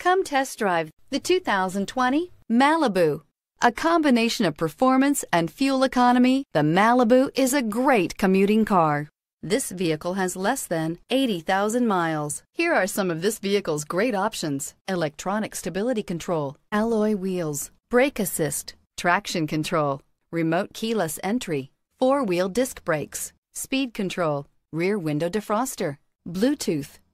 Come test drive the 2020 Malibu. A combination of performance and fuel economy, the Malibu is a great commuting car. This vehicle has less than 80,000 miles. Here are some of this vehicle's great options: electronic stability control, alloy wheels, brake assist, traction control, remote keyless entry, four-wheel disc brakes, speed control, rear window defroster, Bluetooth,